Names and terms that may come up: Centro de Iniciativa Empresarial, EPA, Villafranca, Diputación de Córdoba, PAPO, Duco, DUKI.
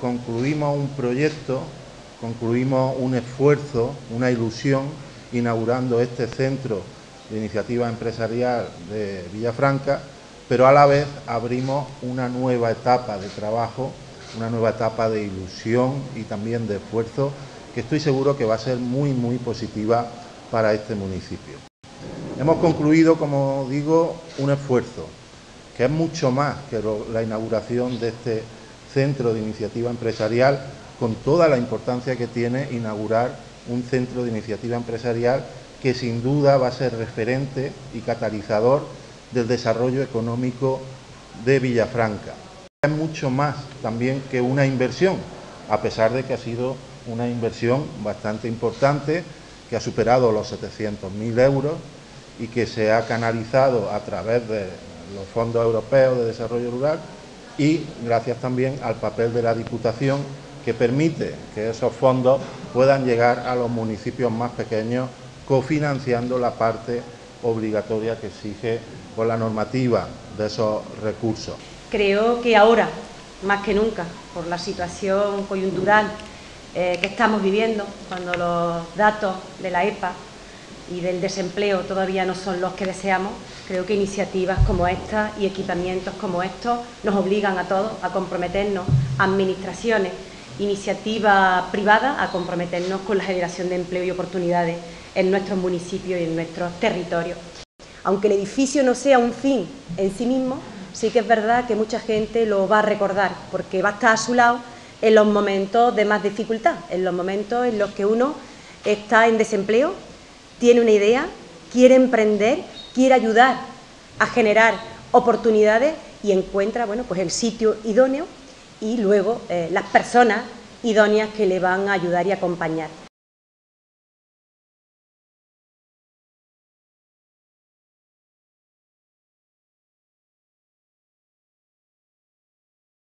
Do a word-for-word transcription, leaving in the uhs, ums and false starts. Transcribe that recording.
concluimos un proyecto, concluimos un esfuerzo, una ilusión, inaugurando este Centro de Iniciativa Empresarial de Villafranca, pero a la vez abrimos una nueva etapa de trabajo, una nueva etapa de ilusión y también de esfuerzo, que estoy seguro que va a ser muy, muy positiva para este municipio. Hemos concluido, como digo, un esfuerzo, que es mucho más que lo, la inauguración de este Centro de Iniciativa Empresarial, con toda la importancia que tiene inaugurar un Centro de Iniciativa Empresarial que sin duda va a ser referente y catalizador del desarrollo económico de Villafranca. Es mucho más también que una inversión, a pesar de que ha sido una inversión bastante importante, que ha superado los setecientos mil euros y que se ha canalizado a través de los fondos europeos de desarrollo rural y gracias también al papel de la Diputación, que permite que esos fondos puedan llegar a los municipios más pequeños, cofinanciando la parte obligatoria que exige por la normativa de esos recursos. Creo que ahora, más que nunca, por la situación coyuntural eh, que estamos viviendo, cuando los datos de la E P A y del desempleo todavía no son los que deseamos, creo que iniciativas como esta y equipamientos como estos nos obligan a todos a comprometernos, administraciones, iniciativa privada, a comprometernos con la generación de empleo y oportunidades en nuestros municipios y en nuestros territorios. Aunque el edificio no sea un fin en sí mismo, sí que es verdad que mucha gente lo va a recordar, porque va a estar a su lado en los momentos de más dificultad, en los momentos en los que uno está en desempleo, tiene una idea, quiere emprender, quiere ayudar a generar oportunidades y encuentra, bueno, pues el sitio idóneo y luego eh, las personas idóneas que le van a ayudar y acompañar.